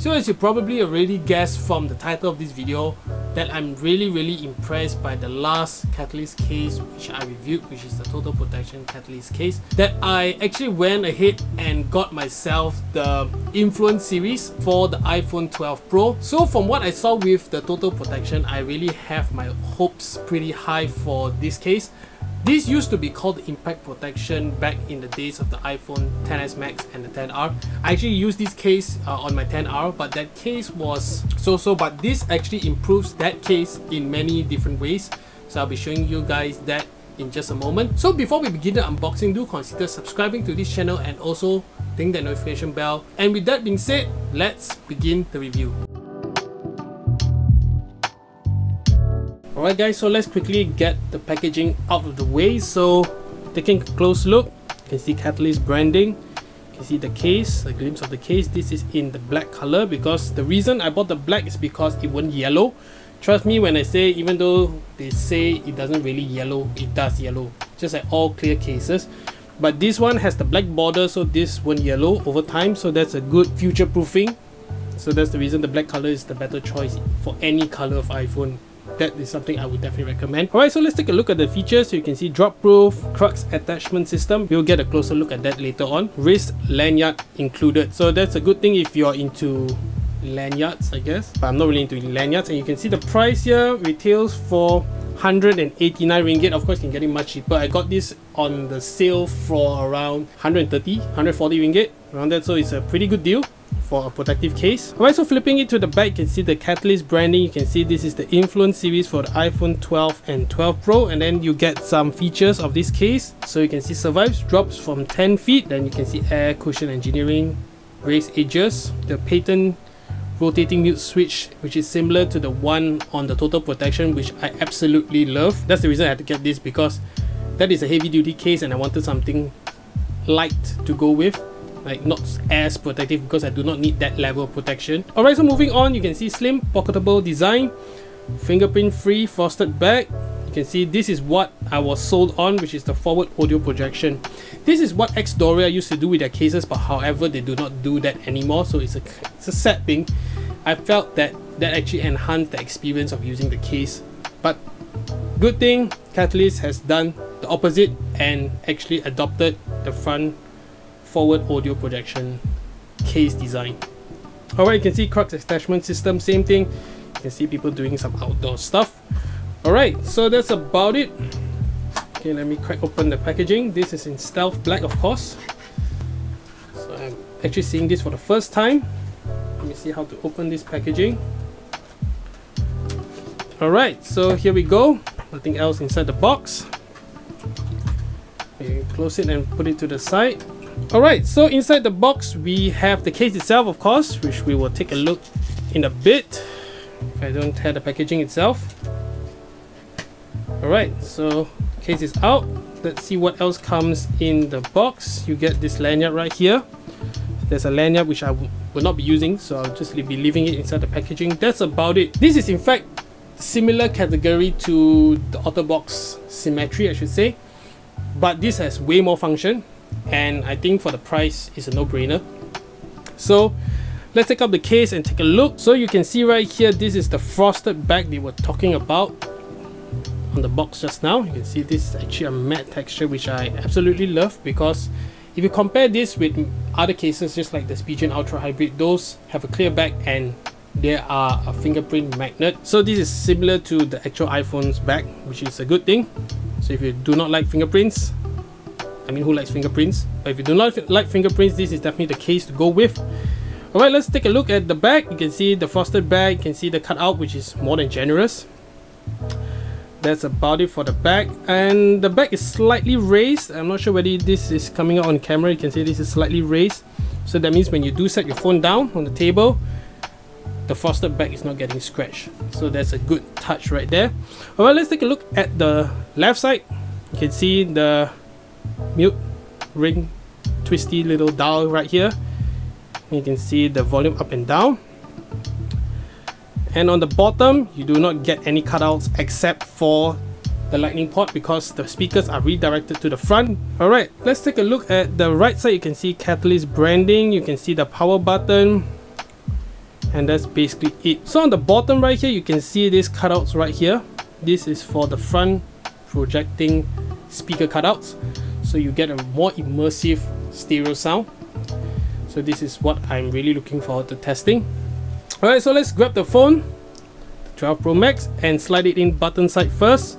So as you probably already guessed from the title of this video, that I'm really impressed by the last Catalyst case which I reviewed, which is the Total Protection Catalyst case, that I actually went ahead and got myself the Influence series for the iPhone 12 Pro. So from what I saw with the Total Protection, I really have my hopes pretty high for this case. This used to be called Impact Protection back in the days of the iPhone XS Max and the XR. I actually used this case on my XR, but that case was so-so, but this actually improves that case in many different ways. So I'll be showing you guys that in just a moment. So before we begin the unboxing, do consider subscribing to this channel and also ding that notification bell. And with that being said, let's begin the review. Alright guys, so let's quickly get the packaging out of the way. So taking a close look, you can see Catalyst branding, you can see the case, a glimpse of the case. This is in the black color because the reason I bought the black is because it won't yellow. Trust me when I say, even though they say it doesn't really yellow, it does yellow, just like all clear cases. But this one has the black border, so this won't yellow over time, so that's a good future proofing. So that's the reason the black color is the better choice for any color of iPhone. That is something I would definitely recommend. Alright, so let's take a look at the features. So you can see drop proof, Crux attachment system. We'll get a closer look at that later on. Wrist lanyard included. So that's a good thing if you're into lanyards, I guess. But I'm not really into lanyards. And you can see the price here retails for 189 ringgit. Of course, you can get it much cheaper. I got this on the sale for around 130, 140 ringgit. Around that, so it's a pretty good deal for a protective case. Alright, so flipping it to the back, you can see the Catalyst branding. You can see this is the Influence series for the iPhone 12 and 12 Pro, and then you get some features of this case. So you can see survives, drops from 10 feet, then you can see air cushion engineering, raised edges, the patent rotating mute switch, which is similar to the one on the Total Protection, which I absolutely love. That's the reason I had to get this, because that is a heavy duty case and I wanted something light to go with. Like not as protective, because I do not need that level of protection. Alright, so moving on, you can see slim, pocketable design, fingerprint free, frosted back. You can see this is what I was sold on, which is the forward audio projection. This is what Xdoria used to do with their cases, but however, they do not do that anymore, so it's a sad thing. I felt that actually enhanced the experience of using the case, but good thing Catalyst has done the opposite and actually adopted the front forward audio projection case design. Alright, you can see Crux attachment system, same thing. You can see people doing some outdoor stuff. Alright, so that's about it. Okay, let me crack open the packaging. This is in stealth black, of course. So I'm actually seeing this for the first time. Let me see how to open this packaging. Alright, so here we go. Nothing else inside the box. You close it and put it to the side. Alright, so inside the box we have the case itself, of course, which we will take a look in a bit if I don't tear the packaging itself. Alright, so case is out. Let's see what else comes in the box. You get this lanyard right here. There's a lanyard which I will not be using, so I'll just be leaving it inside the packaging. That's about it. This is in fact similar category to the OtterBox Symmetry, I should say, but this has way more function. And I think for the price, it's a no-brainer. So let's take up the case and take a look. So you can see right here, this is the frosted back they were talking about on the box just now. You can see this is actually a matte texture, which I absolutely love, because if you compare this with other cases, just like the Spigen Ultra Hybrid, those have a clear back and they are a fingerprint magnet. So this is similar to the actual iPhone's back, which is a good thing. So if you do not like fingerprints, I mean, who likes fingerprints? But if you do not like fingerprints, this is definitely the case to go with. Alright, let's take a look at the back. You can see the frosted back, you can see the cutout, which is more than generous. That's about it for the back. And the back is slightly raised. I'm not sure whether this is coming out on camera. You can see this is slightly raised. So that means when you do set your phone down on the table, the frosted back is not getting scratched. So that's a good touch right there. Alright, let's take a look at the left side. You can see the mute ring twisty little dial right here. You can see the volume up and down, and on the bottom you do not get any cutouts except for the lightning port, because the speakers are redirected to the front. Alright, let's take a look at the right side. You can see Catalyst branding, you can see the power button, and that's basically it. So on the bottom right here, you can see these cutouts right here. This is for the front projecting speaker cutouts, so you get a more immersive stereo sound. So this is what I'm really looking forward to testing. Alright, so let's grab the phone, the 12 Pro Max, and slide it in button side first.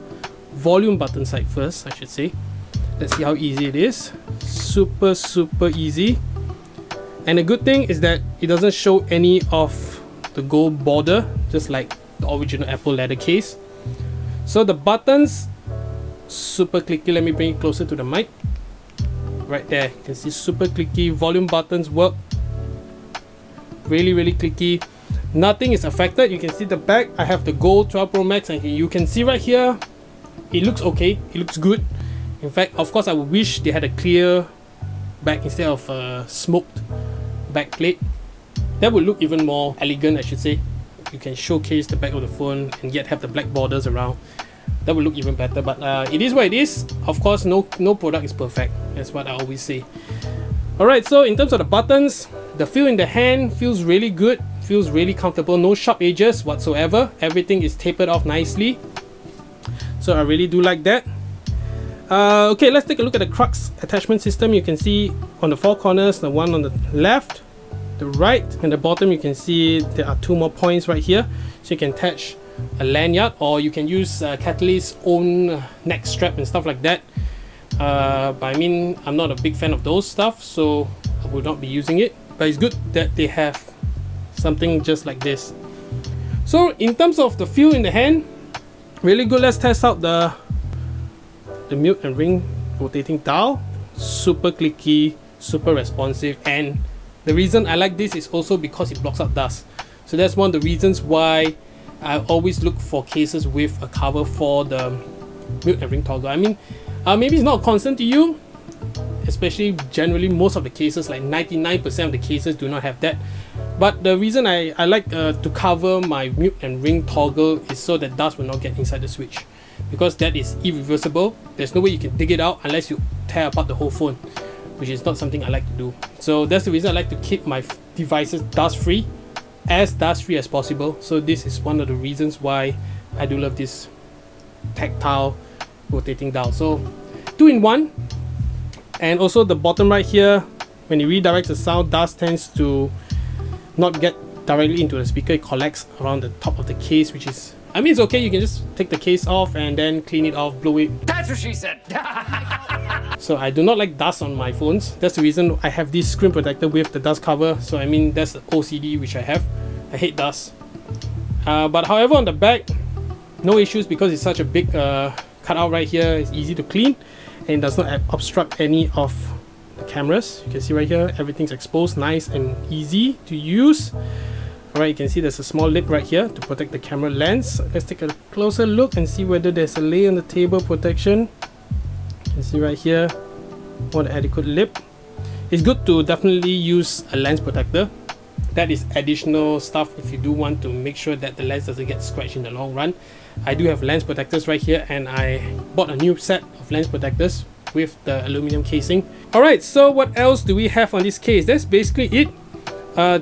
Volume button side first, I should say. Let's see how easy it is. Super, super easy. And the good thing is that it doesn't show any of the gold border, just like the original Apple leather case. So the buttons, super clicky. Let me bring it closer to the mic. Right there, you can see super clicky. Volume buttons work really, really clicky. Nothing is affected. You can see the back. I have the gold 12 Pro Max, and you can see right here, it looks okay. It looks good. In fact, of course, I would wish they had a clear back instead of a smoked back plate. That would look even more elegant, I should say. You can showcase the back of the phone and yet have the black borders around. That would look even better, but it is what it is. Of course, no product is perfect. That's what I always say. Alright, so in terms of the buttons, the feel in the hand feels really good, feels really comfortable, no sharp edges whatsoever. Everything is tapered off nicely. So I really do like that. Okay, let's take a look at the Crux attachment system. You can see on the four corners, the one on the left, the right, and the bottom, you can see there are two more points right here. So you can attach a lanyard, or you can use Catalyst's own neck strap and stuff like that. But I mean, I'm not a big fan of those stuff, so I will not be using it. But it's good that they have something just like this. So in terms of the feel in the hand, really good. Let's test out the mute and ring rotating dial. Super clicky, super responsive, and the reason I like this is also because it blocks out dust. So that's one of the reasons why I always look for cases with a cover for the mute and ring toggle. I mean, maybe it's not a concern to you, especially generally most of the cases, like 99% of the cases do not have that. But the reason I like to cover my mute and ring toggle is so that dust will not get inside the switch, because that is irreversible. There's no way you can dig it out unless you tear apart the whole phone, which is not something I like to do. So that's the reason I like to keep my devices dust-free, as dust-free as possible. So this is one of the reasons why I do love this tactile rotating dial. So 2-in-1, and also the bottom right here, when it redirects the sound, dust tends to not get directly into the speaker. It collects around the top of the case, which is, I mean, it's okay. You can just take the case off and then clean it off, blow it. That's what she said. So I do not like dust on my phones. That's the reason I have this screen protector with the dust cover. So I mean, that's the OCD which I have. I hate dust. But however, on the back, no issues, because it's such a big cutout right here. It's easy to clean and it does not obstruct any of the cameras. You can see right here, everything's exposed, nice and easy to use. Alright, you can see there's a small lid right here to protect the camera lens. Let's take a closer look and see whether there's a lay on the table protection. You can see right here, what an adequate lip. It's good to definitely use a lens protector. That is additional stuff if you do want to make sure that the lens doesn't get scratched in the long run. I do have lens protectors right here, and I bought a new set of lens protectors with the aluminum casing. Alright, so what else do we have on this case? That's basically it.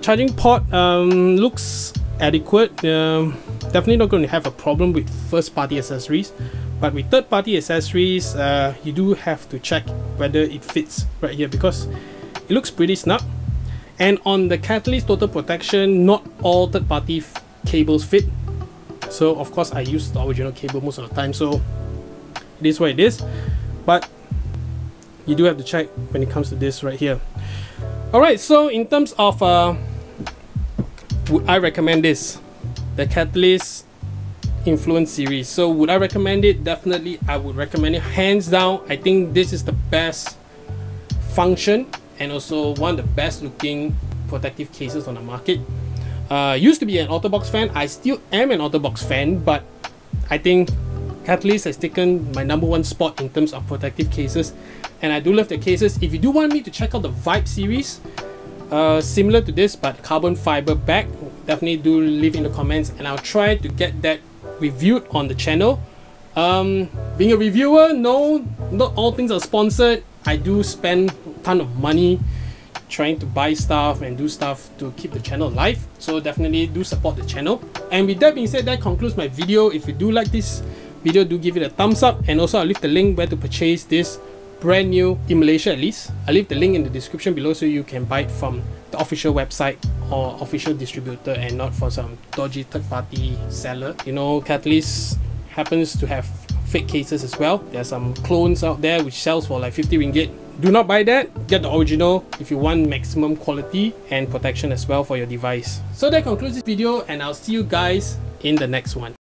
Charging port looks adequate. Definitely not going to have a problem with first party accessories, but with third party accessories, you do have to check whether it fits right here, because it looks pretty snug. And on the Catalyst Total Protection, not all third party cables fit. So of course I use the original cable most of the time, so it is what it is, but you do have to check when it comes to this right here. Alright, so in terms of would I recommend this, the Catalyst Influence series, so would I recommend it? Definitely I would recommend it, hands down. I think this is the best function and also one of the best looking protective cases on the market. Used to be an OtterBox fan, I still am an OtterBox fan, but I think Catalyst has taken my #1 spot in terms of protective cases, and I do love the cases. If you do want me to check out the Vibe series, similar to this but carbon fiber back, definitely do leave in the comments and I'll try to get that reviewed on the channel. Being a reviewer, no, not all things are sponsored. I do spend a ton of money trying to buy stuff and do stuff to keep the channel alive. So definitely do support the channel. And with that being said, that concludes my video. If you do like this video, do give it a thumbs up, and also I'll leave the link where to purchase this brand new in Malaysia. At least I'll leave the link in the description below so you can buy it from the official website or official distributor and not for some dodgy third-party seller. You know, Catalyst happens to have fake cases as well. There are some clones out there which sells for like 50 ringgit. Do not buy that. Get the original if you want maximum quality and protection as well for your device. So that concludes this video, and I'll see you guys in the next one.